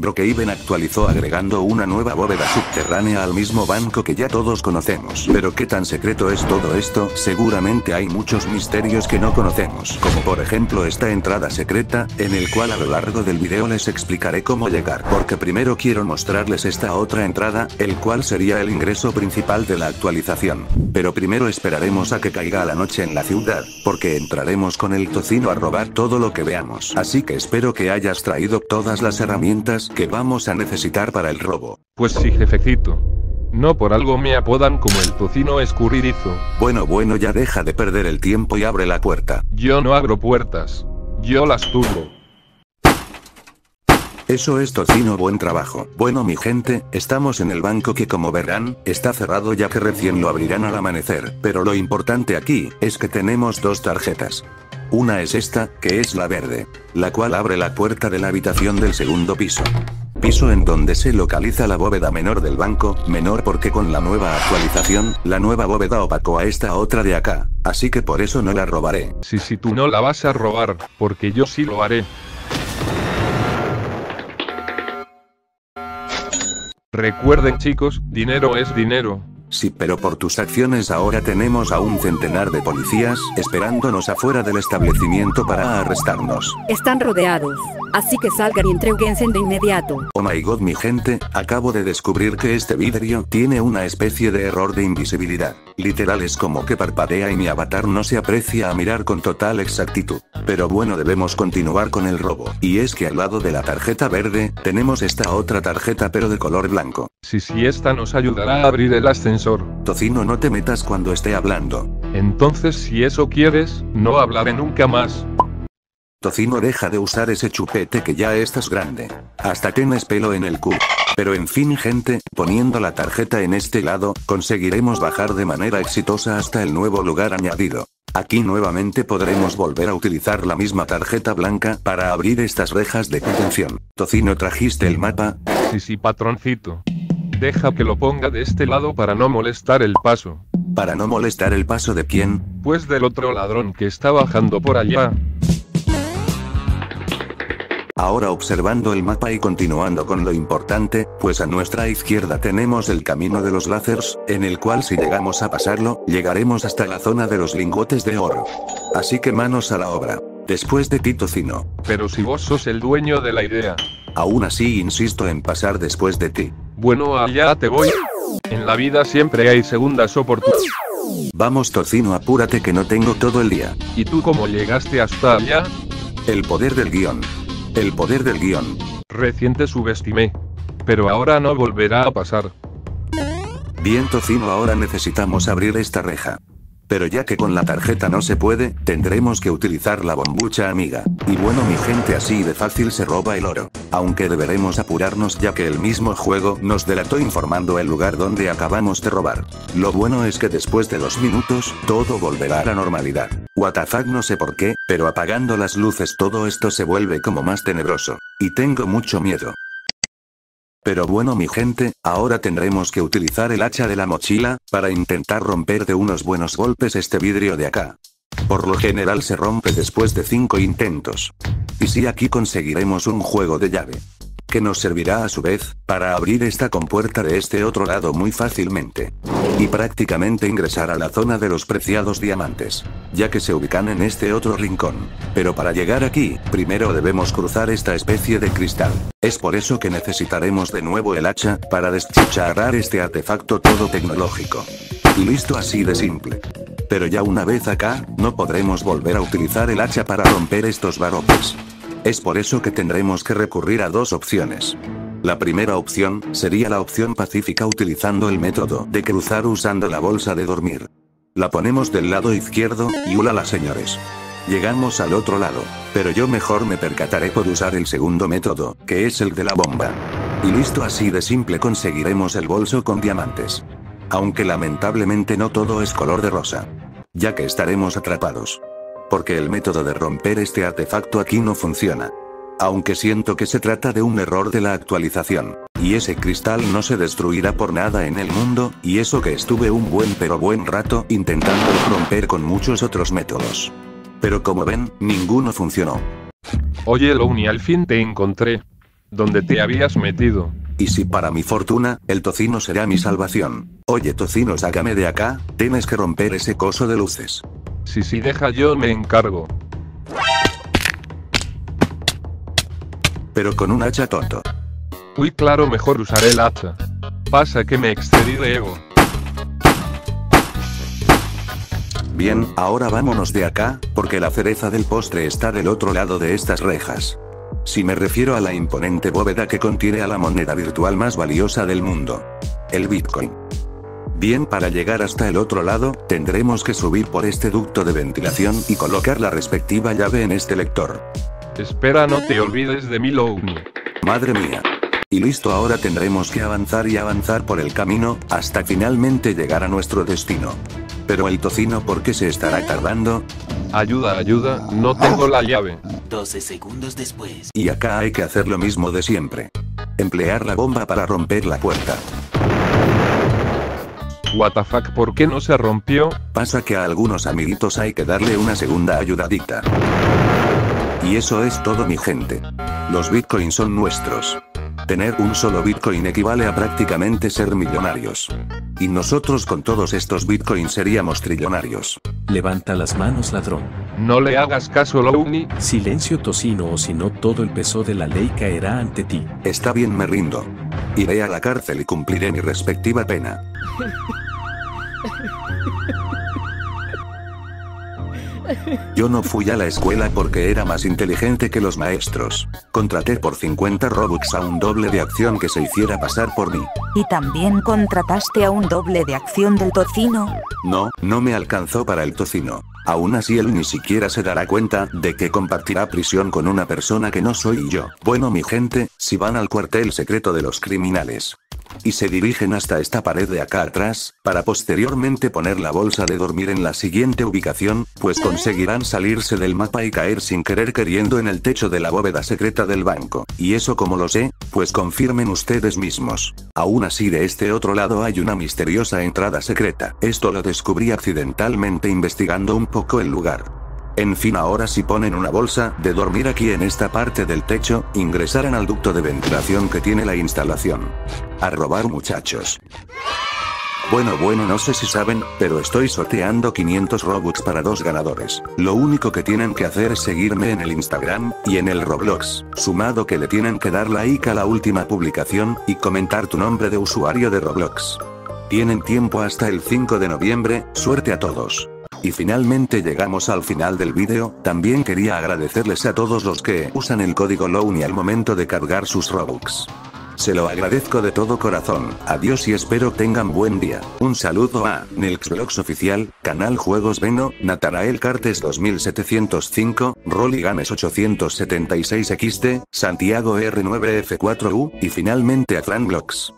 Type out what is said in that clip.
Brookhaven actualizó agregando una nueva bóveda subterránea al mismo banco que ya todos conocemos. Pero ¿qué tan secreto es todo esto? Seguramente hay muchos misterios que no conocemos, como por ejemplo esta entrada secreta, en el cual a lo largo del video les explicaré cómo llegar. Porque primero quiero mostrarles esta otra entrada, el cual sería el ingreso principal de la actualización. Pero primero esperaremos a que caiga la noche en la ciudad, porque entraremos con el tocino a robar todo lo que veamos. Así que espero que hayas traído todas las herramientas que vamos a necesitar para el robo. Pues sí, jefecito. No por algo me apodan como el tocino escurridizo. Bueno, ya deja de perder el tiempo y abre la puerta. Yo no abro puertas. Yo las turbo. Eso es, tocino, buen trabajo. Bueno, mi gente, estamos en el banco que, como verán, está cerrado ya que recién lo abrirán al amanecer. Pero lo importante aquí es que tenemos dos tarjetas. Una es esta, que es la verde, la cual abre la puerta de la habitación del segundo piso. Piso en donde se localiza la bóveda menor del banco, menor porque con la nueva actualización, la nueva bóveda opacó a esta otra de acá, así que por eso no la robaré. Sí, tú no la vas a robar, porque yo sí lo haré. Recuerden chicos, dinero es dinero. Sí, pero por tus acciones ahora tenemos a un centenar de policías esperándonos afuera del establecimiento para arrestarnos. Están rodeados, así que salgan y entréguense de inmediato. Oh my god, mi gente, acabo de descubrir que este vidrio tiene una especie de error de invisibilidad. Literal es como que parpadea y mi avatar no se aprecia a mirar con total exactitud. Pero bueno, debemos continuar con el robo. Y es que al lado de la tarjeta verde, tenemos esta otra tarjeta pero de color blanco. Sí, esta nos ayudará a abrir el ascensor. Tocino, no te metas cuando esté hablando. Entonces, si eso quieres, no hablaré nunca más. Tocino, deja de usar ese chupete que ya estás grande. Hasta tienes pelo en el culo. Pero en fin, gente, poniendo la tarjeta en este lado, conseguiremos bajar de manera exitosa hasta el nuevo lugar añadido. Aquí nuevamente podremos volver a utilizar la misma tarjeta blanca para abrir estas rejas de contención. Tocino, ¿trajiste el mapa? Sí, patroncito. Deja que lo ponga de este lado para no molestar el paso. ¿Para no molestar el paso de quién? Pues del otro ladrón que está bajando por allá. Ahora observando el mapa y continuando con lo importante, pues a nuestra izquierda tenemos el camino de los láseres, en el cual si llegamos a pasarlo, llegaremos hasta la zona de los lingotes de oro. Así que manos a la obra. Después de ti, tocino. Pero si vos sos el dueño de la idea. Aún así insisto en pasar después de ti. Bueno, allá te voy. En la vida siempre hay segundas oportunidades. Vamos, tocino, apúrate que no tengo todo el día. ¿Y tú cómo llegaste hasta allá? El poder del guión. El poder del guión. Recién te subestimé. Pero ahora no volverá a pasar. Bien, tocino, ahora necesitamos abrir esta reja. Pero ya que con la tarjeta no se puede, tendremos que utilizar la bombucha amiga. Y bueno, mi gente, así de fácil se roba el oro. Aunque deberemos apurarnos ya que el mismo juego nos delató informando el lugar donde acabamos de robar. Lo bueno es que después de 2 minutos, todo volverá a la normalidad. WTF, no sé por qué, pero apagando las luces todo esto se vuelve como más tenebroso. Y tengo mucho miedo. Pero bueno, mi gente, ahora tendremos que utilizar el hacha de la mochila, para intentar romper de unos buenos golpes este vidrio de acá. Por lo general se rompe después de 5 intentos. Y sí, aquí conseguiremos un juego de llave. Que nos servirá a su vez, para abrir esta compuerta de este otro lado muy fácilmente. Y prácticamente ingresar a la zona de los preciados diamantes, ya que se ubican en este otro rincón. Pero para llegar aquí, primero debemos cruzar esta especie de cristal. Es por eso que necesitaremos de nuevo el hacha, para deshachar este artefacto todo tecnológico. Y listo, así de simple. Pero ya una vez acá, no podremos volver a utilizar el hacha para romper estos barrotes. Es por eso que tendremos que recurrir a 2 opciones. La primera opción sería la opción pacífica utilizando el método de cruzar usando la bolsa de dormir. La ponemos del lado izquierdo, y ulala señores. Llegamos al otro lado, pero yo mejor me percataré por usar el segundo método, que es el de la bomba. Y listo, así de simple conseguiremos el bolso con diamantes. Aunque lamentablemente no todo es color de rosa, ya que estaremos atrapados. Porque el método de romper este artefacto aquí no funciona. Aunque siento que se trata de un error de la actualización. Y ese cristal no se destruirá por nada en el mundo, y eso que estuve un buen rato intentando romper con muchos otros métodos. Pero como ven, ninguno funcionó. Oye Lowni, al fin te encontré. donde te habías metido. Y si para mi fortuna, el tocino será mi salvación. Oye tocino, sácame de acá, tienes que romper ese coso de luces. Sí, deja, yo me encargo. Pero con un hacha, tonto. Uy, claro, mejor usaré el hacha. Pasa que me excedí de ego. Bien, ahora vámonos de acá, porque la cereza del postre está del otro lado de estas rejas. Si me refiero a la imponente bóveda que contiene a la moneda virtual más valiosa del mundo, el Bitcoin. Bien, para llegar hasta el otro lado, tendremos que subir por este ducto de ventilación y colocar la respectiva llave en este lector. Espera, no te olvides de mi Lowni. Madre mía. Y listo, ahora tendremos que avanzar y avanzar por el camino, hasta finalmente llegar a nuestro destino. Pero el tocino, ¿por qué se estará tardando? Ayuda, no tengo la llave. 12 segundos después. Y acá hay que hacer lo mismo de siempre. Emplear la bomba para romper la puerta. WTF, ¿por qué no se rompió? Pasa que a algunos amiguitos hay que darle una segunda ayudadita. Y eso es todo, mi gente. Los bitcoins son nuestros. Tener un solo bitcoin equivale a prácticamente ser millonarios. Y nosotros con todos estos bitcoins seríamos trillonarios. Levanta las manos, ladrón. No le hagas caso, Lowni. Silencio, tocino, o si no todo el peso de la ley caerá ante ti. Está bien, me rindo. Iré a la cárcel y cumpliré mi respectiva pena. Yo no fui a la escuela porque era más inteligente que los maestros. Contraté por 50 Robux a un doble de acción que se hiciera pasar por mí. ¿Y también contrataste a un doble de acción del tocino? No me alcanzó para el tocino. Aún así, él ni siquiera se dará cuenta de que compartirá prisión con una persona que no soy yo. Bueno, mi gente, si van al cuartel secreto de los criminales y se dirigen hasta esta pared de acá atrás, para posteriormente poner la bolsa de dormir en la siguiente ubicación, pues conseguirán salirse del mapa y caer sin querer queriendo en el techo de la bóveda secreta del banco. ¿Y eso como lo sé? Pues confirmen ustedes mismos. Aún así, de este otro lado hay una misteriosa entrada secreta. Esto lo descubrí accidentalmente investigando un poco el lugar. En fin, ahora si ponen una bolsa de dormir aquí en esta parte del techo, ingresarán al ducto de ventilación que tiene la instalación. A robar, muchachos. Bueno, no sé si saben, pero estoy sorteando 500 Robux para 2 ganadores. Lo único que tienen que hacer es seguirme en el Instagram y en el Roblox, sumado que le tienen que dar like a la última publicación y comentar tu nombre de usuario de Roblox. Tienen tiempo hasta el 5 de noviembre, suerte a todos. Y finalmente llegamos al final del vídeo. También quería agradecerles a todos los que usan el código Lowni al momento de cargar sus Robux. Se lo agradezco de todo corazón. Adiós y espero tengan buen día. Un saludo a NelxBlox Oficial, Canal Juegos Veno, Natanael Cartes 2705, RolyGames 876 XT, Santiago R9F4U y finalmente a Flanblox.